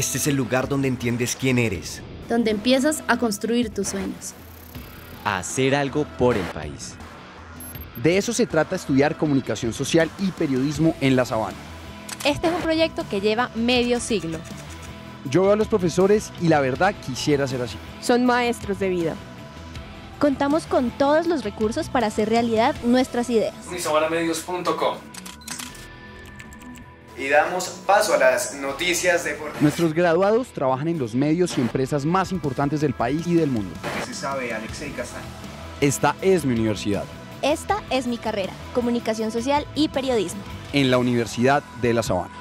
Este es el lugar donde entiendes quién eres. Donde empiezas a construir tus sueños. A hacer algo por el país. De eso se trata estudiar comunicación social y periodismo en La Sabana. Este es un proyecto que lleva medio siglo. Yo veo a los profesores y la verdad quisiera ser así. Son maestros de vida. Contamos con todos los recursos para hacer realidad nuestras ideas. unisabanamedios.com. Y damos paso a las noticias deportivas. Nuestros graduados trabajan en los medios y empresas más importantes del país y del mundo. ¿Qué se sabe, Alexey Castaño? Esta es mi universidad. Esta es mi carrera, comunicación social y periodismo. En la Universidad de La Sabana.